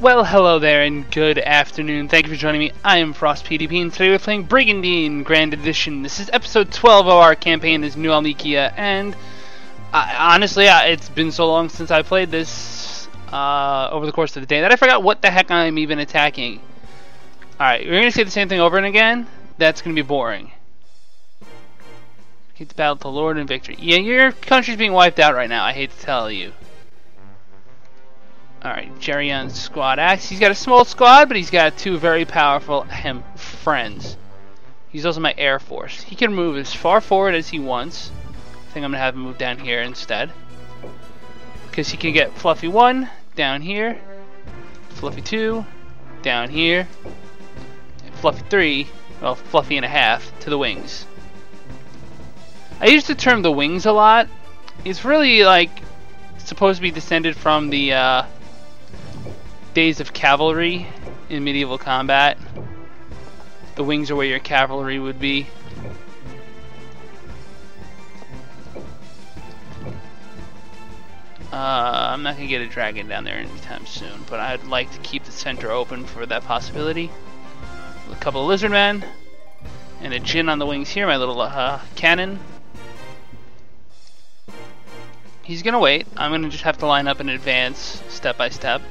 Well, hello there and good afternoon. Thank you for joining me. I am FrostPDP and today we're playing Brigandine Grand Edition. This is episode 12 of our campaign as New Almekia, and honestly, it's been so long since I played this over the course of the day that I forgot what the heck I'm even attacking. Alright, we're going to say the same thing over and again. That's going to be boring. Keep the battle to Lord and victory. Yeah, your country's being wiped out right now, I hate to tell you. Alright, Jerion's squad axe. He's got a small squad, but he's got two very powerful friends. He's also my air force. He can move as far forward as he wants. I think I'm going to have him move down here instead, because he can get Fluffy 1 down here, Fluffy 2 down here, and Fluffy 3, well, Fluffy and a half, to the wings. I use the term the wings a lot. It's really like supposed to be descended from the days of cavalry in medieval combat. The wings are where your cavalry would be. I'm not gonna get a dragon down there anytime soon, but I'd like to keep the center open for that possibility. A couple of lizard men and a djinn on the wings here, my little cannon. He's gonna wait. I'm gonna just have to line up in advance, step by step.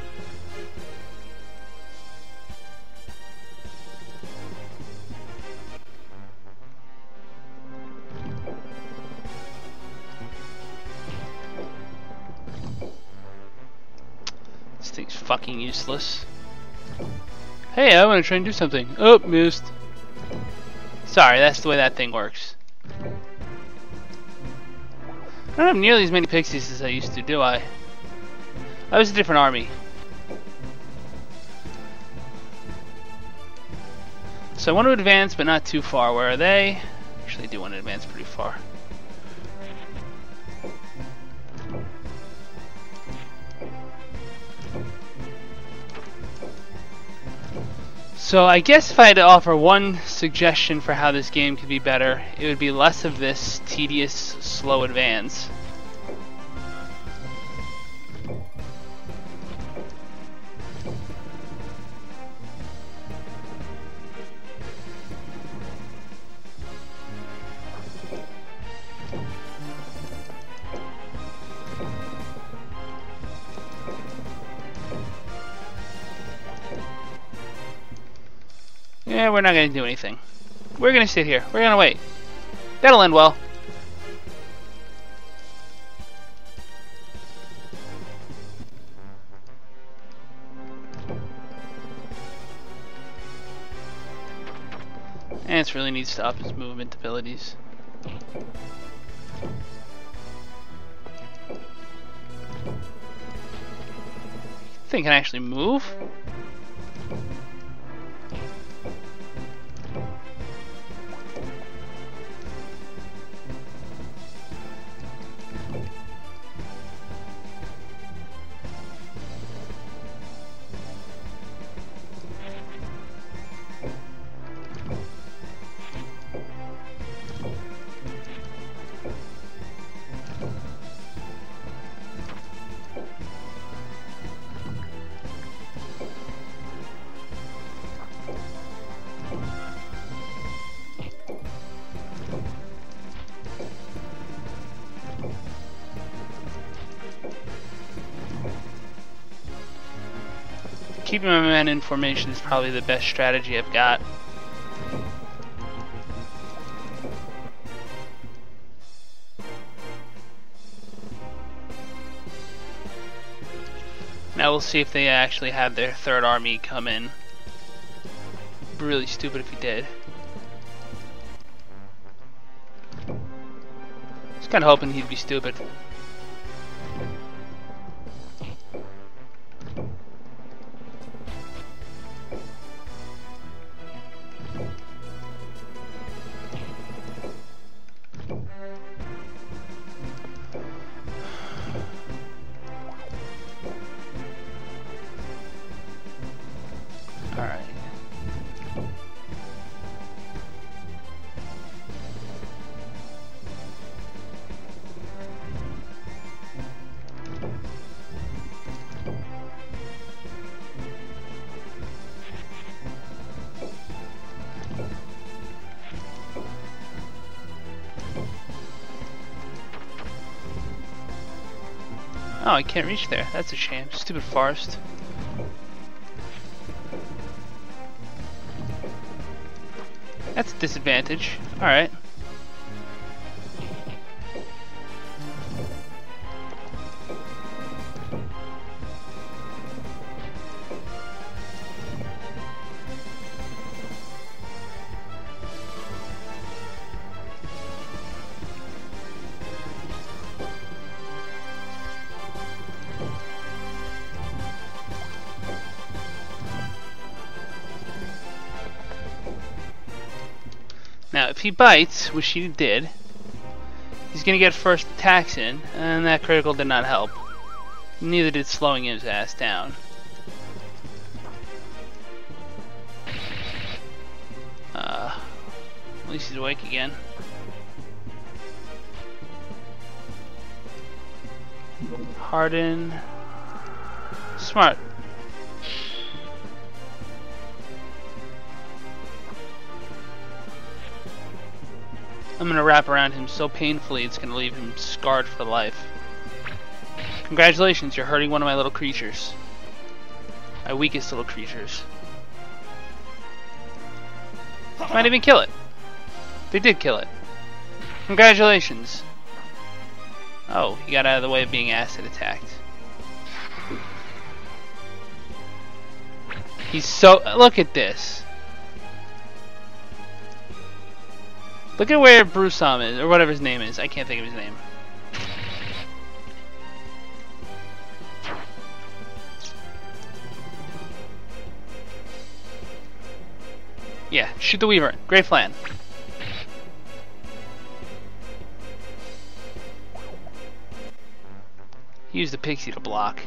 This thing's fucking useless. Hey, I want to try and do something. Oh, missed. Sorry, that's the way that thing works. I don't have nearly as many pixies as I used to, do I? I was a different army. So I want to advance, but not too far. Where are they? Actually, I do want to advance pretty far. So I guess if I had to offer one suggestion for how this game could be better, it would be less of this tedious, slow advance. Yeah, we're not going to do anything. We're going to sit here. We're going to wait. That'll end well. And it really needs to up its movement abilities. This thing can actually move. Keeping my men in formation is probably the best strategy I've got. Now we'll see if they actually have their third army come in. It'd be really stupid if he did. Just kinda hoping he'd be stupid. Oh, I can't reach there. That's a shame. Stupid forest. That's a disadvantage. Alright. Now, if he bites, which he did, he's gonna get first attacks in, and that critical did not help. Neither did slowing his ass down. At least he's awake again. Harden. Smart. I'm gonna wrap around him so painfully it's gonna leave him scarred for life. Congratulations, you're hurting one of my little creatures. My weakest little creatures. Might even kill it. They did kill it. Congratulations. Oh, he got out of the way of being acid attacked. He's so... Look at this. Look at where Brusam is, or whatever his name is. I can't think of his name. Yeah, shoot the Wyvern. Great plan. Use the Pixie to block.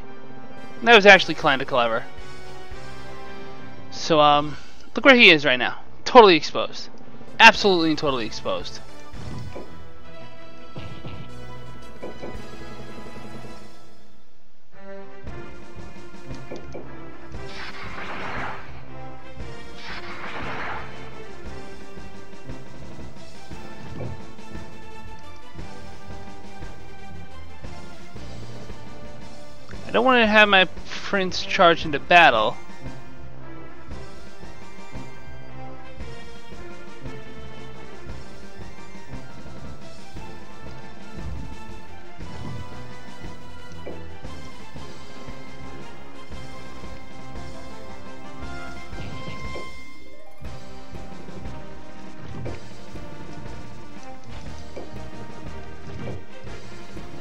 That was actually kinda clever. So, look where he is right now. Totally exposed. Absolutely and totally exposed. I don't want to have my prince charge into battle.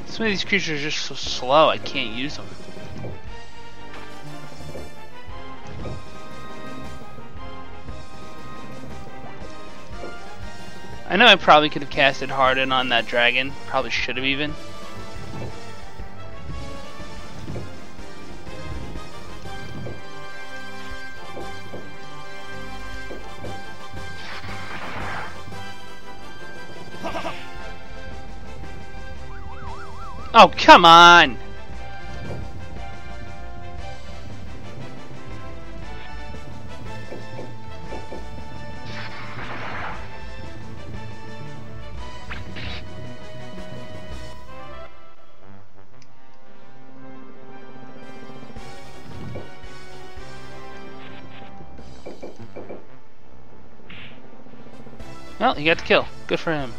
Some of these creatures are just so slow, I can't use them. I know I probably could have casted Harden on that dragon. Probably should have even. Oh, come on! Well, he got the kill. Good for him.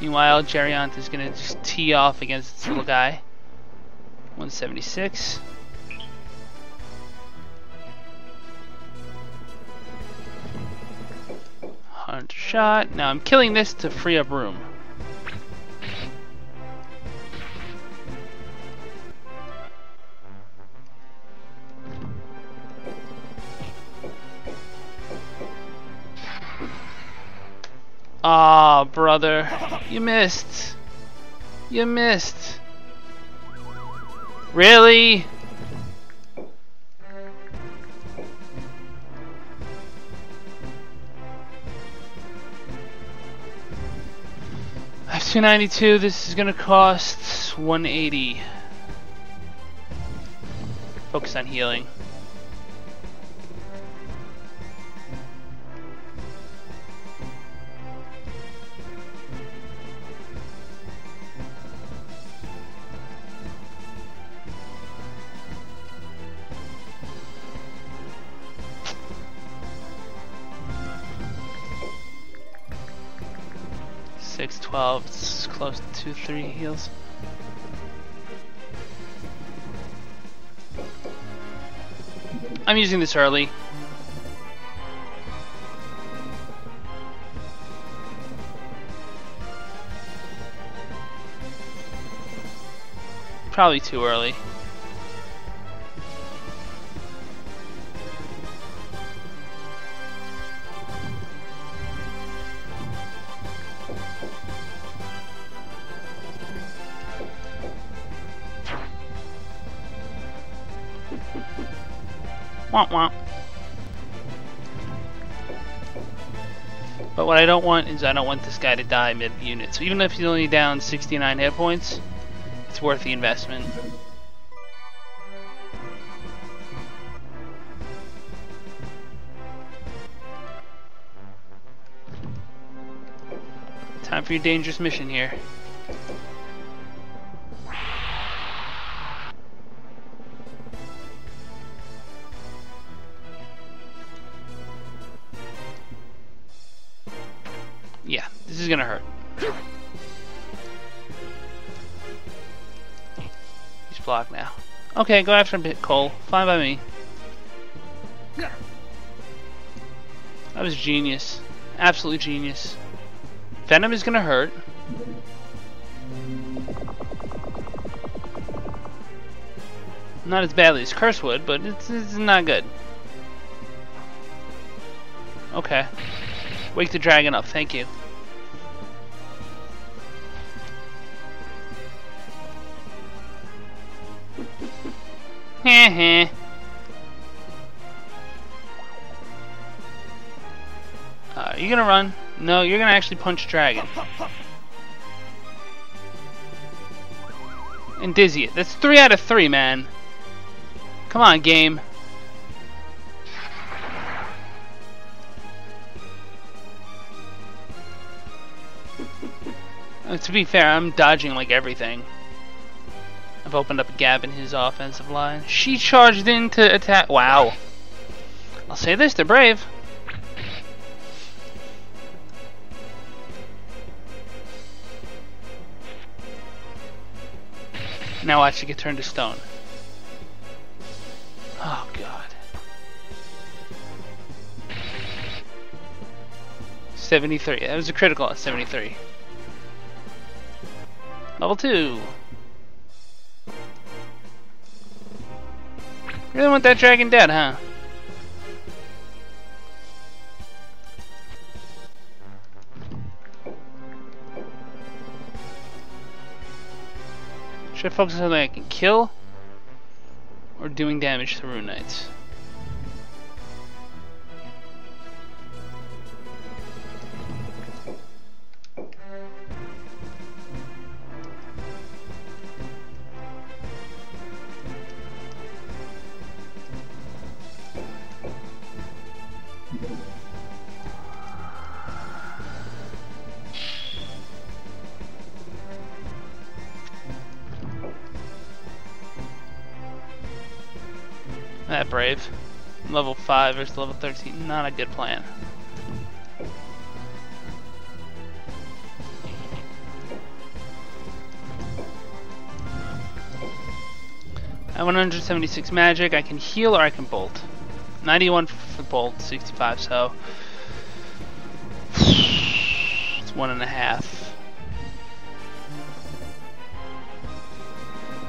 Meanwhile, Gerryant is going to just tee off against this little guy. 176. Hunter shot. Now I'm killing this to free up room. Ah, brother, you missed. You missed. Really? That's 292. This is gonna cost 180. Focus on healing. 6, 12, it's close to 2, 3 heals. I'm using this early. Probably too early. Womp womp. But what I don't want is I don't want this guy to die mid-unit. So even if he's only down 69 hit points, it's worth the investment. Time for your dangerous mission here. Yeah, this is gonna hurt. He's blocked now. Okay, go after him, Cole. Fine by me. That was genius. Absolute genius. Venom is gonna hurt. Not as badly as Curse would, but it's not good. Okay. Wake the dragon up, thank you. Heh heh. Are you gonna run? No, you're gonna actually punch dragon. And dizzy it. That's 3 out of 3, man. Come on, game. To be fair, I'm dodging like everything. I've opened up a gap in his offensive line. She charged in to attack. Wow. I'll say this, they're brave. Now watch it get turned to stone. Oh, God. 73. That was a critical at 73. Level 2. Really want that dragon dead, huh? Should I focus on something I can kill? Or doing damage to Rune Knights? That brave. Level 5 versus level 13. Not a good plan. At 176 magic, I can heal or I can bolt. 91 for bolt, 65, so it's 1.5.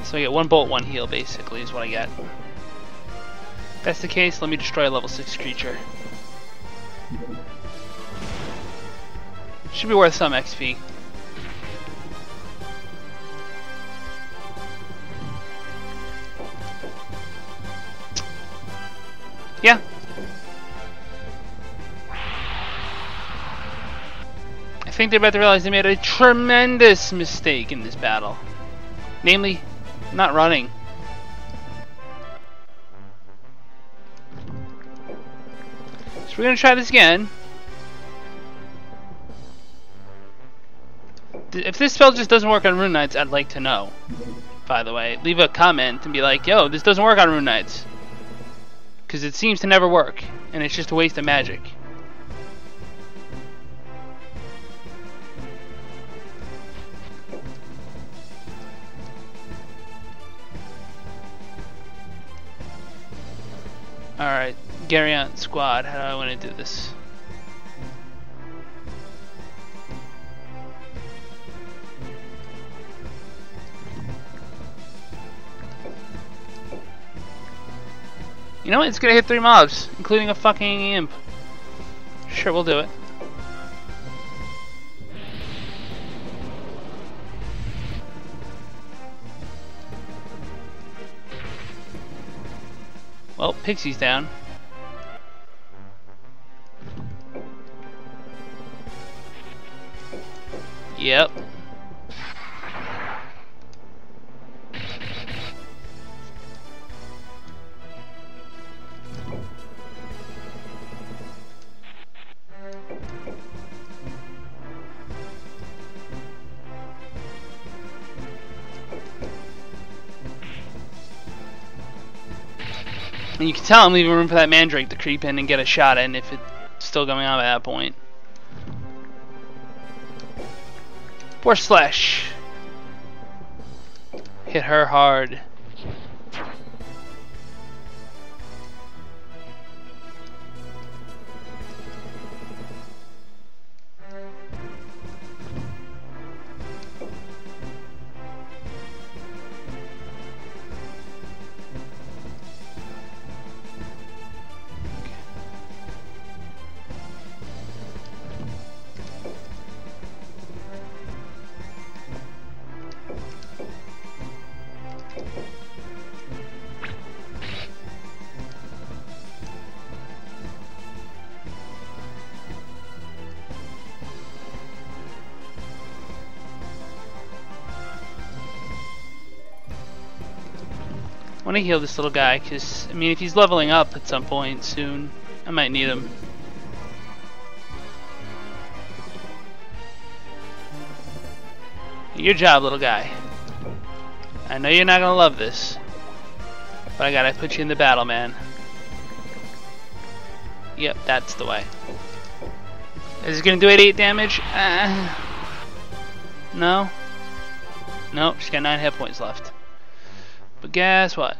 So I get 1 bolt, 1 heal basically is what I get. If that's the case, let me destroy a level 6 creature. Should be worth some XP. Yeah. I think they're about to realize they made a tremendous mistake in this battle. Namely, not running. We're gonna try this again. If this spell just doesn't work on Rune Knights, I'd like to know. By the way, leave a comment and be like, yo, this doesn't work on Rune Knights. Because it seems to never work, and it's just a waste of magic. Alright, Garriant squad, how do I want to do this? You know what? It's gonna hit 3 mobs, including a fucking imp. Sure, we'll do it. Well, Pixie's down. Yep. And you can tell I'm leaving room for that Mandrake to creep in and get a shot in if it's still going on at that point. Force Slash. Hit her hard. I want to heal this little guy because, I mean, if he's leveling up at some point soon, I might need him. Your job, little guy. I know you're not gonna love this, but I gotta put you in the battle, man. Yep, that's the way. Is it gonna do 88 damage? No. Nope, she's got 9 hit points left. But guess what?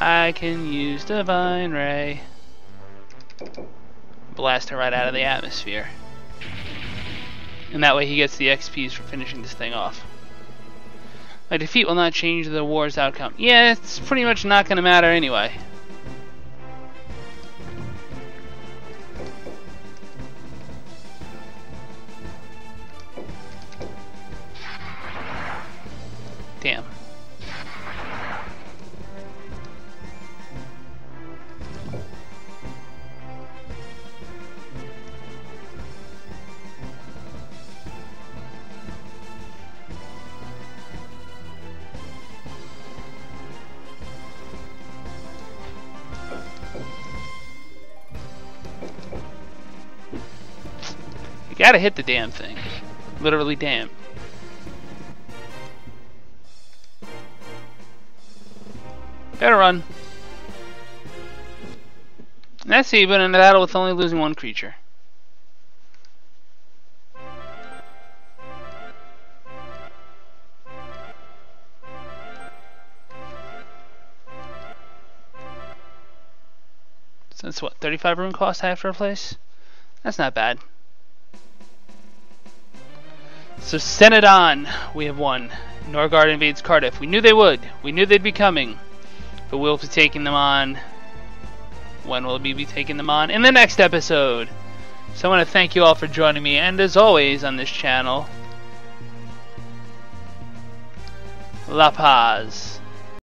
I can use Divine Ray. Blast her right out of the atmosphere. And that way he gets the XPs for finishing this thing off. My defeat will not change the war's outcome. Yeah, it's pretty much not going to matter anyway. Damn. You gotta hit the damn thing. Literally damn. Better run. And that's how you've been in a battle with only losing 1 creature. So that's what, 35 rune cost I have to replace? That's not bad. So send it on. We have won. Norgard invades Cardiff. We knew they would. We knew they'd be coming. But we'll be taking them on. When will we be taking them on? In the next episode. So I want to thank you all for joining me, and as always on this channel, La Paz.